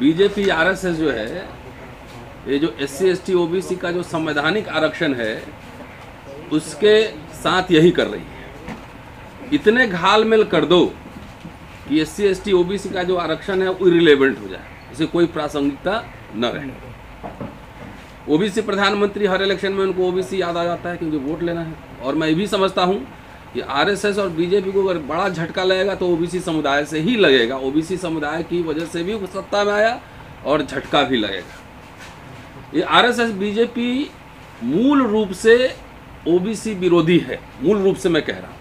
BJP RSS जो है, ये जो SC ST OBC का जो संवैधानिक आरक्षण है उसके साथ यही कर रही है। इतने घालमेल कर दो कि SC ST OBC का जो आरक्षण है वो इरिलेवेंट हो जाए, उसे कोई प्रासंगिकता न रहे। OBC प्रधानमंत्री हर इलेक्शन में उनको OBC याद आ जाता है क्योंकि वोट लेना है। और मैं ये भी समझता हूँ कि आरएसएस और बीजेपी को अगर बड़ा झटका लगेगा तो OBC समुदाय से ही लगेगा। OBC समुदाय की वजह से भी सत्ता में आया और झटका भी लगेगा। ये आरएसएस बीजेपी मूल रूप से OBC विरोधी है, मूल रूप से मैं कह रहा हूँ।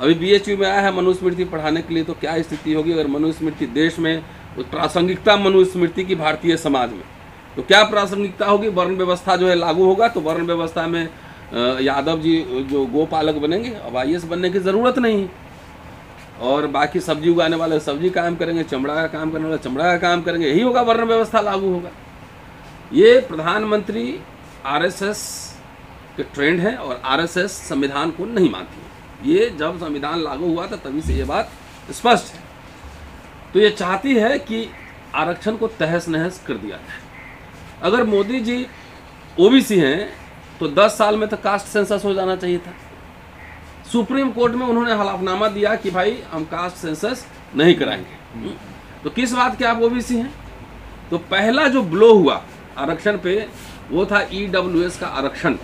अभी BHU में आया है मनुस्मृति पढ़ाने के लिए, तो क्या स्थिति होगी अगर मनुस्मृति देश में प्रासंगिकता मनुस्मृति की भारतीय समाज में, तो क्या प्रासंगिकता होगी? वर्ण व्यवस्था जो है लागू होगा, तो वर्ण व्यवस्था में यादव जी जो गोपालक बनेंगे, अब IAS बनने की ज़रूरत नहीं। और बाकी सब्जी उगाने वाले सब्जी काम करेंगे, चमड़ा का काम करने वाले चमड़ा का काम करेंगे, यही होगा, वर्ण व्यवस्था लागू होगा। ये प्रधानमंत्री RSS के ट्रेंड है और RSS संविधान को नहीं मानती। ये जब संविधान लागू हुआ था तभी से ये बात स्पष्ट है। तो ये चाहती है कि आरक्षण को तहस नहस कर दिया जाए। अगर मोदी जी OBC हैं तो 10 साल में तो कास्ट सेंसस हो जाना चाहिए था। सुप्रीम कोर्ट में उन्होंने हलफनामा दिया कि भाई हम कास्ट सेंसस नहीं कराएंगे। तो किस बात के आप OBC हैं? तो पहला जो ब्लो हुआ आरक्षण पे वो था EWS का आरक्षण।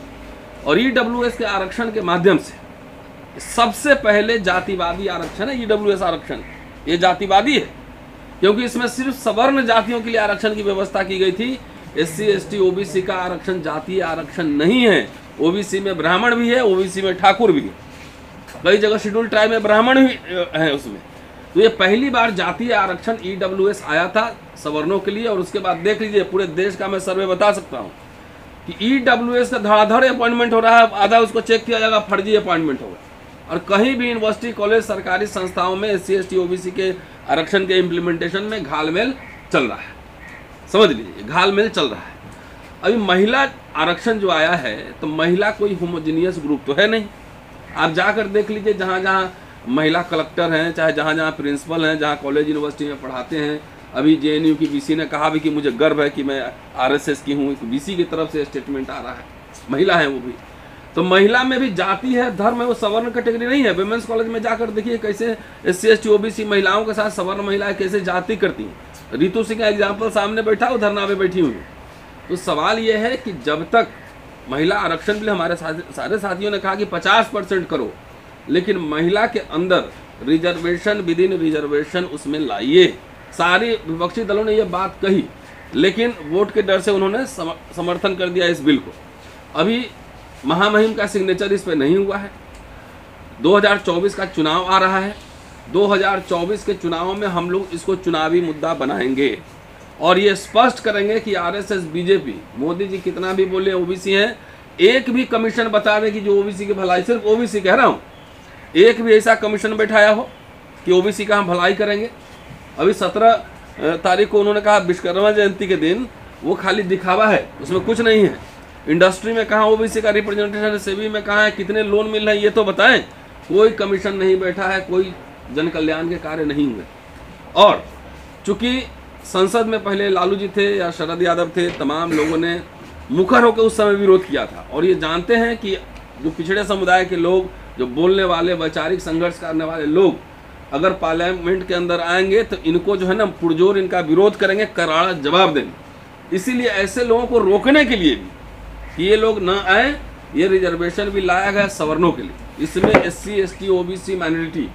और EWS के आरक्षण के माध्यम से सबसे पहले जातिवादी आरक्षण है EWS आरक्षण। ये जातिवादी है क्योंकि इसमें सिर्फ सवर्ण जातियों के लिए आरक्षण की व्यवस्था की गई थी। SC ST OBC का आरक्षण जातीय आरक्षण नहीं है। OBC में ब्राह्मण भी है, OBC में ठाकुर भी है, कई जगह शेड्यूल ट्राइब में ब्राह्मण भी है उसमें। तो ये पहली बार जातीय आरक्षण EWS आया था सवर्णों के लिए। और उसके बाद देख लीजिए पूरे देश का मैं सर्वे बता सकता हूँ कि EWS का धड़ाधड़ अपॉइंटमेंट हो रहा है। आधा उसको चेक किया जाएगा, फर्जी अपॉइंटमेंट होगा। और कहीं भी यूनिवर्सिटी कॉलेज सरकारी संस्थाओं में SC ST OBC के आरक्षण के इम्प्लीमेंटेशन में घालमेल चल रहा है। समझ लीजिए, घालमेल चल रहा है। अभी महिला आरक्षण जो आया है, तो महिला कोई होमोजीनियस ग्रुप तो है नहीं। आप जाकर देख लीजिए जहाँ जहाँ महिला कलेक्टर हैं, चाहे जहाँ जहाँ प्रिंसिपल हैं, जहाँ कॉलेज यूनिवर्सिटी में पढ़ाते हैं। अभी JNU की BC ने कहा भी कि मुझे गर्व है कि मैं RSS की हूँ, BC की तरफ से स्टेटमेंट आ रहा है। महिला है वो भी, तो महिला में भी जाति है, धर्म है, वो सवर्ण कैटेगरी नहीं है। वेमेंस कॉलेज में जाकर देखिए कैसे SC ST OBC महिलाओं के साथ सवर्ण महिलाएँ कैसे जाति करती हैं। रितू सिंह का एग्जाम्पल सामने बैठा, वो धरना पे बैठी हुई। तो सवाल ये है कि जब तक महिला आरक्षण के लिए हमारे सारे साथियों ने कहा कि 50% करो, लेकिन महिला के अंदर रिजर्वेशन, विद इन रिजर्वेशन उसमें लाइए। सारे विपक्षी दलों ने ये बात कही, लेकिन वोट के डर से उन्होंने समर्थन कर दिया इस बिल को। अभी महामहिम का सिग्नेचर इस पर नहीं हुआ है। 2024 का चुनाव आ रहा है। 2024 के चुनावों में हम लोग इसको चुनावी मुद्दा बनाएंगे और ये स्पष्ट करेंगे कि RSS बीजेपी, मोदी जी कितना भी बोले OBC हैं, एक भी कमीशन बता दें कि जो OBC की भलाई, सिर्फ OBC कह रहा हूँ, एक भी ऐसा कमीशन बैठाया हो कि OBC का हम भलाई करेंगे। अभी 17 तारीख को उन्होंने कहा विश्वकर्मा जयंती के दिन, वो खाली दिखावा है, उसमें कुछ नहीं है। इंडस्ट्री में कहाँ OBC का रिप्रेजेंटेशन है, सेबी में कहाँ है, कितने लोन मिल रहे हैं ये तो बताएँ। कोई कमीशन नहीं बैठा है, कोई जन कल्याण के कार्य नहीं हुए। और चूंकि संसद में पहले लालू जी थे या शरद यादव थे, तमाम लोगों ने मुखर होकर उस समय विरोध किया था। और ये जानते हैं कि जो पिछड़े समुदाय के लोग, जो बोलने वाले, वैचारिक संघर्ष करने वाले लोग अगर पार्लियामेंट के अंदर आएंगे तो इनको जो है ना पुरजोर इनका विरोध करेंगे, करारा जवाब देंगे। इसीलिए ऐसे लोगों को रोकने के लिए भी कि ये लोग ना आए, ये रिजर्वेशन भी लाया गया सवर्णों के लिए। इसमें SC ST OBC माइनॉरिटी,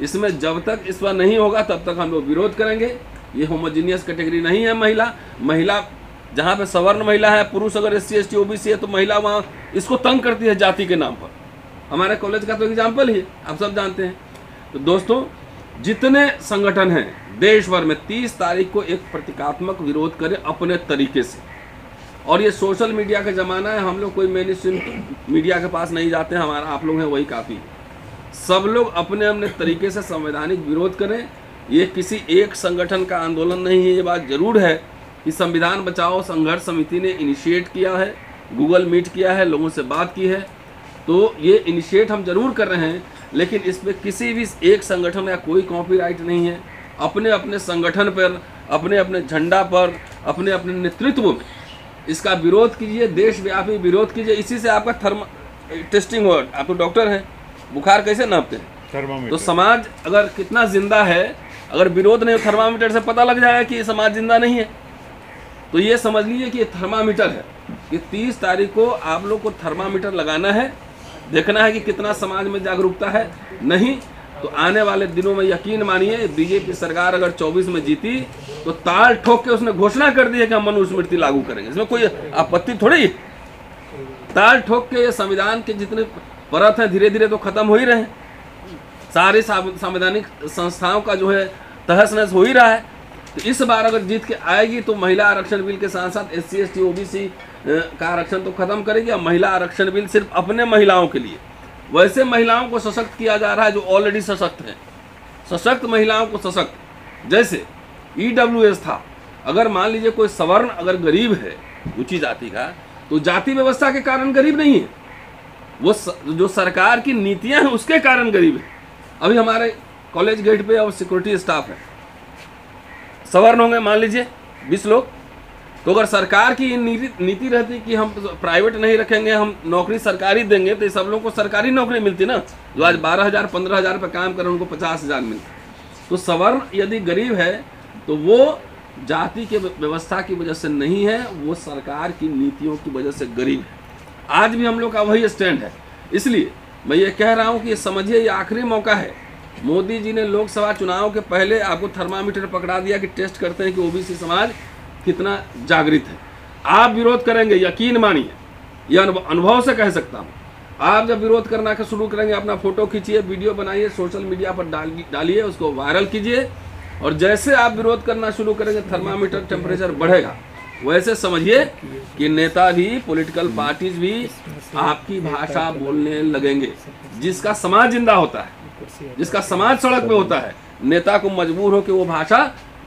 इसमें जब तक इस पर नहीं होगा तब तक हम लोग विरोध करेंगे। ये होमोजीनियस कैटेगरी नहीं है। महिला जहाँ पे सवर्ण महिला है, पुरुष अगर SC ST OBC है तो महिला वहाँ इसको तंग करती है जाति के नाम पर। हमारे कॉलेज का तो एग्जाम्पल ही आप सब जानते हैं। तो दोस्तों, जितने संगठन हैं देश भर में, 30 तारीख को एक प्रतीकात्मक विरोध करें अपने तरीके से। और ये सोशल मीडिया का ज़माना है, हम लोग कोई मेन स्ट्रीम मीडिया के पास नहीं जाते हैं, हमारा आप लोग हैं वही काफ़ी। सब लोग अपने अपने तरीके से संवैधानिक विरोध करें। ये किसी एक संगठन का आंदोलन नहीं है। ये बात जरूर है कि संविधान बचाओ संघर्ष समिति ने इनिशिएट किया है, गूगल मीट किया है, लोगों से बात की है, तो ये इनिशिएट हम जरूर कर रहे हैं। लेकिन इस पर किसी भी एक संगठन या कोई कॉपीराइट नहीं है। अपने अपने संगठन पर, अपने अपने झंडा पर, अपने अपने नेतृत्व में इसका विरोध कीजिए, देशव्यापी विरोध कीजिए। इसी से आपका टेस्टिंग हो, आप तो डॉक्टर हैं, बुखार कैसे नापते हैं? तो समाज अगर कितना जिंदा है, अगर विरोध नहीं हो थर्मामीटर से पता लग जाएगा कि ये समाज जिंदा नहीं है। तो ये समझ लीजिए कि ये थर्मामीटर है, कि 30 तारीख को आप लोग को थर्मामीटर लगाना है, देखना है कि कितना समाज में जागरूकता है। नहीं तो आने वाले दिनों में यकीन मानिए बीजेपी सरकार अगर 24 में जीती तो ताल ठोक के उसने घोषणा कर दी है कि हम मनुस्मृति लागू करेंगे, इसमें कोई आपत्ति थोड़ी। ताल ठोक के ये संविधान के जितने परत हैं धीरे धीरे तो खत्म हो ही रहे हैं, सारी संवैधानिक संस्थाओं का जो है तहस नहस हो ही रहा है। तो इस बार अगर जीत के आएगी तो महिला आरक्षण बिल के साथ साथ SC, ST, OBC का आरक्षण तो खत्म करेगी। और महिला आरक्षण बिल सिर्फ अपने महिलाओं के लिए, वैसे महिलाओं को सशक्त किया जा रहा है जो ऑलरेडी सशक्त हैं, सशक्त महिलाओं को सशक्त। जैसे EWS था, अगर मान लीजिए कोई सवर्ण अगर गरीब है ऊंची जाति का, तो जाति व्यवस्था के कारण गरीब नहीं है, वो जो सरकार की नीतियां हैं उसके कारण गरीब है। अभी हमारे कॉलेज गेट पे और सिक्योरिटी स्टाफ है, सवर्ण होंगे मान लीजिए 20 लोग, तो अगर सरकार की नीति रहती कि हम प्राइवेट नहीं रखेंगे, हम नौकरी सरकारी देंगे, तो सब लोगों को सरकारी नौकरी मिलती ना, जो आज 12,000, 15,000 पर काम कर उनको 50,000 मिलती। तो सवर्ण यदि गरीब है तो वो जाति के व्यवस्था की वजह से नहीं है, वो सरकार की नीतियों की वजह से गरीब है। आज भी हम लोग का वही स्टैंड है। इसलिए मैं ये कह रहा हूँ कि समझिए ये आखिरी मौका है। मोदी जी ने लोकसभा चुनाव के पहले आपको थर्मामीटर पकड़ा दिया कि टेस्ट करते हैं कि OBC समाज कितना जागृत है। आप विरोध करेंगे, यकीन मानिए, यह अनुभव से कह सकता हूँ, आप जब विरोध करना का शुरू करेंगे, अपना फोटो खींचिए, वीडियो बनाइए, सोशल मीडिया पर डालिए, उसको वायरल कीजिए। और जैसे आप विरोध करना शुरू करेंगे थर्मामीटर टेम्परेचर बढ़ेगा। वैसे समझिए कि नेता भी, पॉलिटिकल पार्टीज भी आपकी भाषा बोलने लगेंगे। जिसका समाज जिंदा होता है, जिसका समाज सड़क पे होता है, नेता को मजबूर हो कि वो भाषा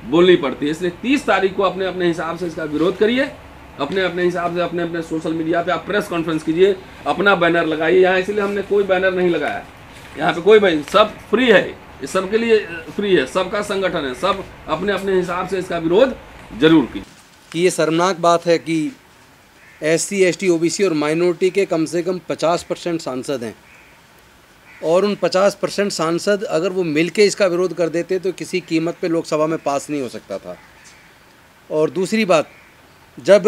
बोलनी पड़ती है। इसलिए 30 तारीख को अपने अपने हिसाब से इसका विरोध करिए, अपने अपने हिसाब से अपने अपने सोशल मीडिया पे आप प्रेस कॉन्फ्रेंस कीजिए, अपना बैनर लगाइए। यहाँ इसलिए हमने कोई बैनर नहीं लगाया, यहाँ पे कोई बैनर, सब फ्री है, ये सबके लिए फ्री है, सबका संगठन है, सब अपने अपने हिसाब से इसका विरोध जरूर कीजिए। कि ये शर्मनाक बात है कि SC, ST, OBC और माइनॉरिटी के कम से कम 50% सांसद हैं, और उन 50% सांसद अगर वो मिलके इसका विरोध कर देते तो किसी कीमत पे लोकसभा में पास नहीं हो सकता था। और दूसरी बात, जब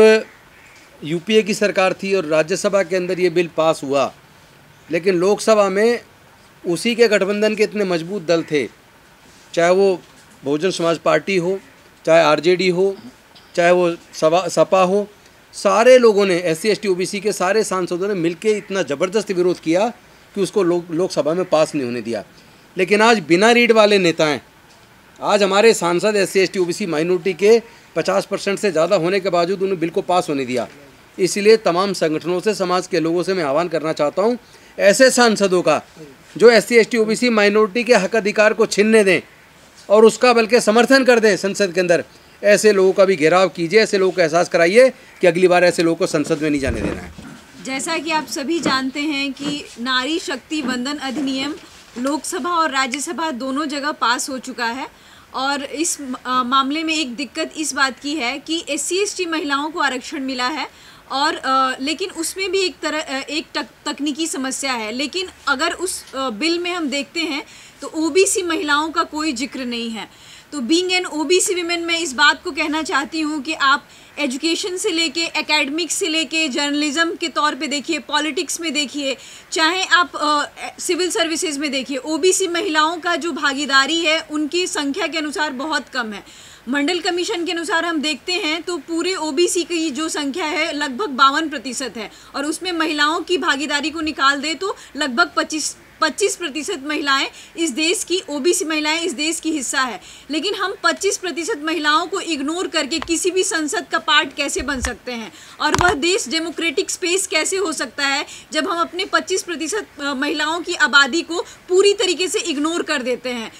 UPA की सरकार थी और राज्यसभा के अंदर ये बिल पास हुआ, लेकिन लोकसभा में उसी के गठबंधन के इतने मजबूत दल थे, चाहे वो बहुजन समाज पार्टी हो, चाहे RJD हो, चाहे वो सपा हो, सारे लोगों ने, SC, ST, OBC के सारे सांसदों ने मिलकर इतना ज़बरदस्त विरोध किया कि उसको लोकसभा में पास नहीं होने दिया। लेकिन आज बिना रीढ़ वाले नेताएं, आज हमारे सांसद SC, ST, OBC माइनॉरिटी के 50% से ज़्यादा होने के बावजूद उन्हें बिल को पास होने दिया। इसलिए तमाम संगठनों से, समाज के लोगों से मैं आह्वान करना चाहता हूं, ऐसे सांसदों का जो SC, ST, OBC माइनॉरिटी के हक अधिकार को छीनने दें और उसका बल्कि समर्थन कर दें संसद के अंदर, ऐसे लोगों का भी घेराव कीजिए, ऐसे लोगों को एहसास कराइए कि अगली बार ऐसे लोगों को संसद में नहीं जाने देना है। जैसा कि आप सभी जानते हैं कि नारी शक्ति वंदन अधिनियम लोकसभा और राज्यसभा दोनों जगह पास हो चुका है। और इस मामले में एक दिक्कत इस बात की है कि SC, ST महिलाओं को आरक्षण मिला है, और लेकिन उसमें भी एक तकनीकी समस्या है। लेकिन अगर उस बिल में हम देखते हैं तो OBC महिलाओं का कोई जिक्र नहीं है। तो बीइंग एन OBC वीमेन, मैं इस बात को कहना चाहती हूँ कि आप एजुकेशन से लेके, एकेडमिक्स से लेके, जर्नलिज्म के तौर पे देखिए, पॉलिटिक्स में देखिए, चाहे आप सिविल सर्विसेज में देखिए, OBC महिलाओं का जो भागीदारी है उनकी संख्या के अनुसार बहुत कम है। मंडल कमीशन के अनुसार हम देखते हैं तो पूरे OBC की जो संख्या है लगभग 52% है, और उसमें महिलाओं की भागीदारी को निकाल दे तो लगभग 25% महिलाएं इस देश की, OBC महिलाएं इस देश की हिस्सा है। लेकिन हम 25% महिलाओं को इग्नोर करके किसी भी संसद का पार्ट कैसे बन सकते हैं, और वह देश डेमोक्रेटिक स्पेस कैसे हो सकता है जब हम अपने 25% महिलाओं की आबादी को पूरी तरीके से इग्नोर कर देते हैं।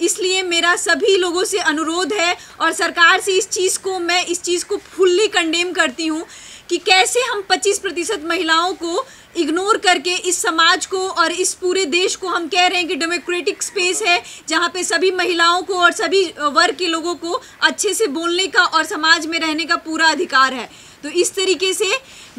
इसलिए मेरा सभी लोगों से अनुरोध है, और सरकार से इस चीज़ को, मैं इस चीज़ को फुल्ली कंडेम करती हूँ कि कैसे हम 25% महिलाओं को इग्नोर करके इस समाज को और इस पूरे देश को हम कह रहे हैं कि डेमोक्रेटिक स्पेस है जहाँ पे सभी महिलाओं को और सभी वर्ग के लोगों को अच्छे से बोलने का और समाज में रहने का पूरा अधिकार है। तो इस तरीके से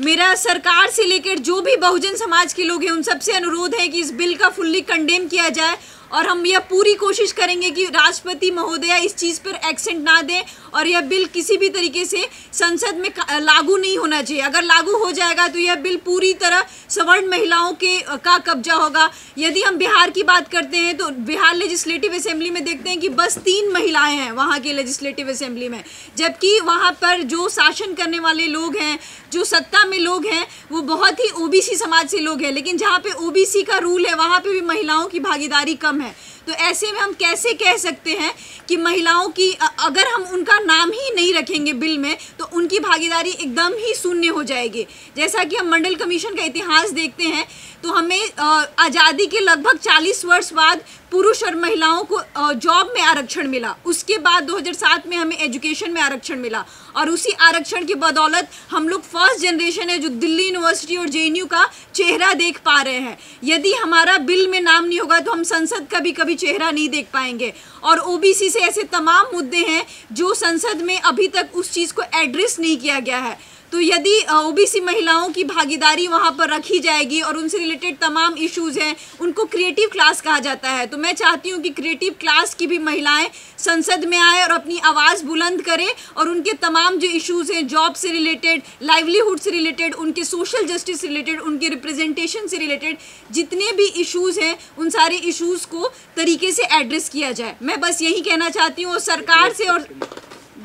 मेरा सरकार से लेकर जो भी बहुजन समाज के लोग हैं उन सबसे अनुरोध है कि इस बिल का फुल्ली कंडेम किया जाए और हम यह पूरी कोशिश करेंगे कि राष्ट्रपति महोदया इस चीज़ पर एक्सेंट ना दें और यह बिल किसी भी तरीके से संसद में लागू नहीं होना चाहिए। अगर लागू हो जाएगा तो यह बिल पूरी तरह सवर्ण महिलाओं के का कब्जा होगा। यदि हम बिहार की बात करते हैं तो बिहार लेजिस्लेटिव असेंबली में देखते हैं कि बस 3 महिलाएँ हैं वहाँ के लेजिस्लेटिव असेंबली में, जबकि वहाँ पर जो शासन करने वाले लोग हैं, जो सत्ता में लोग हैं, वो बहुत ही ओबीसी समाज से लोग हैं। लेकिन जहाँ पे ओबीसी का रूल है वहाँ पे भी महिलाओं की भागीदारी कम है। तो ऐसे में हम कैसे कह सकते हैं कि महिलाओं की, अगर हम उनका नाम ही नहीं रखेंगे बिल में तो उनकी भागीदारी एकदम ही शून्य हो जाएगी। जैसा कि हम मंडल कमीशन का इतिहास देखते हैं तो हमें आज़ादी के लगभग 40 वर्ष बाद पुरुष और महिलाओं को जॉब में आरक्षण मिला। उसके बाद 2007 में हमें एजुकेशन में आरक्षण मिला और उसी आरक्षण की बदौलत हम लोग फर्स्ट जनरेशन है जो दिल्ली यूनिवर्सिटी और जेएनयू का चेहरा देख पा रहे हैं। यदि हमारा बिल में नाम नहीं होगा तो हम संसद का भी कभी चेहरा नहीं देख पाएंगे। और ओबीसी से ऐसे तमाम मुद्दे हैं जो संसद में अभी तक उस चीज़ को एड्रेस नहीं किया गया है। तो यदि ओबीसी महिलाओं की भागीदारी वहाँ पर रखी जाएगी और उनसे रिलेटेड तमाम इश्यूज़ हैं, उनको क्रिएटिव क्लास कहा जाता है, तो मैं चाहती हूँ कि क्रिएटिव क्लास की भी महिलाएं संसद में आए और अपनी आवाज़ बुलंद करें और उनके तमाम जो इश्यूज़ हैं, जॉब से रिलेटेड, लाइवलीहुड से रिलेटेड, उनके सोशल जस्टिस से रिलेटेड, उनके रिप्रेजेंटेशन से रिलेटेड जितने भी इशूज़ हैं उन सारे इशूज़ को तरीके से एड्रेस किया जाए। मैं बस यही कहना चाहती हूँ। और सरकार से और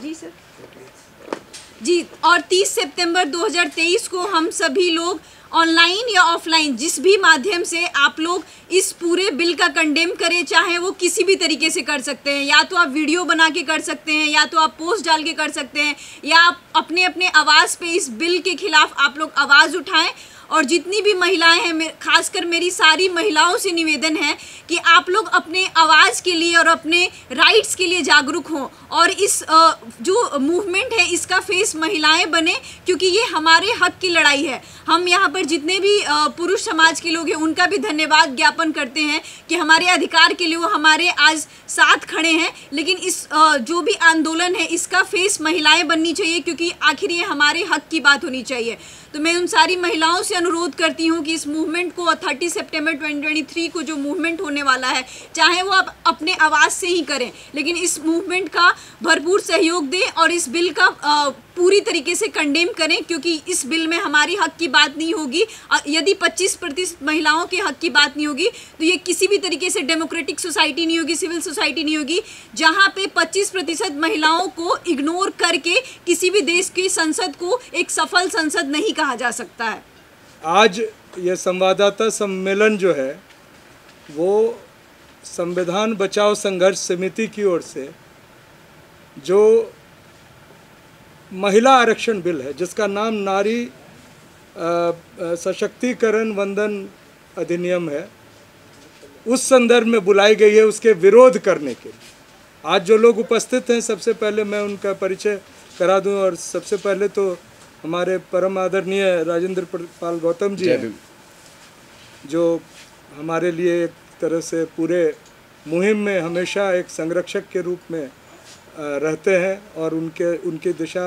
जी सर जी, और 30 सितंबर 2023 को हम सभी लोग ऑनलाइन या ऑफलाइन जिस भी माध्यम से आप लोग इस पूरे बिल का कंडेम करें, चाहे वो किसी भी तरीके से कर सकते हैं। या तो आप वीडियो बना के कर सकते हैं, या तो आप पोस्ट डाल के कर सकते हैं, या आप अपने अपने आवाज़ पे इस बिल के खिलाफ आप लोग आवाज़ उठाएं। और जितनी भी महिलाएं हैं, खासकर मेरी सारी महिलाओं से निवेदन है कि आप लोग अपने आवाज़ के लिए और अपने राइट्स के लिए जागरूक हों और इस जो मूवमेंट है इसका फेस महिलाएं बने, क्योंकि ये हमारे हक की लड़ाई है। हम यहाँ पर जितने भी पुरुष समाज के लोग हैं उनका भी धन्यवाद ज्ञापन करते हैं कि हमारे अधिकार के लिए वो हमारे आज साथ खड़े हैं। लेकिन इस जो भी आंदोलन है इसका फेस महिलाएँ बननी चाहिए, क्योंकि आखिर ये हमारे हक की बात होनी चाहिए। तो मैं उन सारी महिलाओं से अनुरोध करती हूँ कि इस मूवमेंट को, 30 सितंबर 2023 को जो मूवमेंट होने वाला है, चाहे वो आप अपने आवाज़ से ही करें, लेकिन इस मूवमेंट का भरपूर सहयोग दें और इस बिल का पूरी तरीके से कंडेम करें, क्योंकि इस बिल में हमारी हक की बात नहीं होगी। यदि 25% महिलाओं के हक की बात नहीं होगी तो ये किसी भी तरीके से डेमोक्रेटिक सोसाइटी नहीं होगी, सिविल सोसाइटी नहीं होगी, जहाँ पे 25% महिलाओं को इग्नोर करके किसी भी देश की संसद को एक सफल संसद नहीं कहा जा सकता है। आज ये संवाददाता सम्मेलन जो है वो संविधान बचाओ संघर्ष समिति की ओर से जो महिला आरक्षण बिल है, जिसका नाम नारी सशक्तिकरण वंदन अधिनियम है, उस संदर्भ में बुलाई गई है उसके विरोध करने के लिए। आज जो लोग उपस्थित हैं सबसे पहले मैं उनका परिचय करा दूं। और सबसे पहले तो हमारे परम आदरणीय राजेंद्र पाल गौतम जी हैं, जो हमारे लिए एक तरह से पूरे मुहिम में हमेशा एक संरक्षक के रूप में रहते हैं और उनके दिशा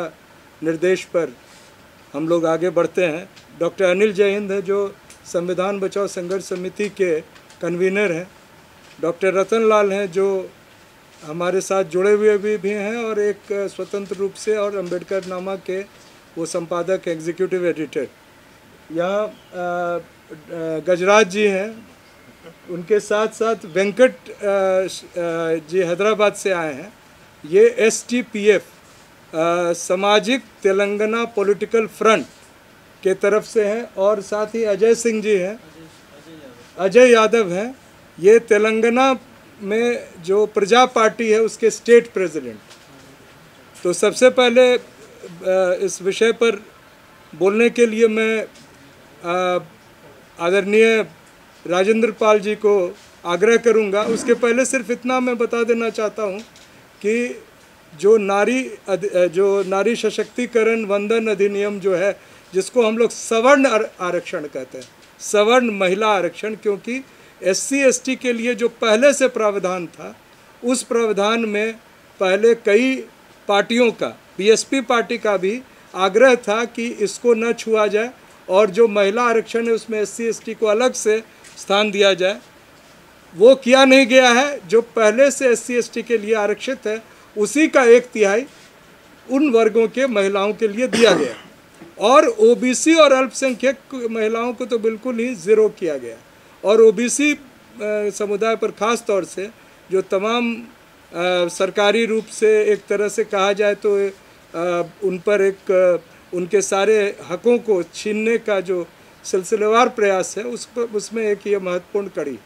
निर्देश पर हम लोग आगे बढ़ते हैं। डॉक्टर अनिल जय हिंद है, जो संविधान बचाओ संघर्ष समिति के कन्वीनर हैं। डॉक्टर रतन लाल हैं, जो हमारे साथ जुड़े हुए भी हैं और एक स्वतंत्र रूप से और अम्बेडकर नामा के वो संपादक, एग्जीक्यूटिव एडिटर। यहाँ गजराज जी हैं, उनके साथ साथ वेंकट जी हैदराबाद से आए हैं। ये एसटीपीएफ सामाजिक तेलंगाना पॉलिटिकल फ्रंट के तरफ से हैं और साथ ही अजय सिंह जी हैं, अजय यादव हैं। ये तेलंगाना में जो प्रजा पार्टी है उसके स्टेट प्रेसिडेंट। तो सबसे पहले इस विषय पर बोलने के लिए मैं आदरणीय राजेंद्र पाल जी को आग्रह करूंगा। उसके पहले सिर्फ इतना मैं बता देना चाहता हूं कि जो नारी सशक्तिकरण वंदन अधिनियम जो है, जिसको हम लोग सवर्ण आरक्षण कहते हैं, सवर्ण महिला आरक्षण, क्योंकि SC ST के लिए जो पहले से प्रावधान था उस प्रावधान में पहले कई पार्टियों का, BSP पार्टी का भी आग्रह था कि इसको न छुआ जाए और जो महिला आरक्षण है उसमें SC ST को अलग से स्थान दिया जाए। वो किया नहीं गया है। जो पहले से SC ST के लिए आरक्षित है उसी का 1/3 उन वर्गों के महिलाओं के लिए दिया गया और OBC और अल्पसंख्यक महिलाओं को तो बिल्कुल ही ज़ीरो किया गया। और OBC समुदाय पर ख़ास तौर से जो तमाम सरकारी रूप से एक तरह से कहा जाए तो उन पर उनके सारे हकों को छीनने का जो सिलसिलेवार प्रयास है उसमें एक ये महत्वपूर्ण कड़ी।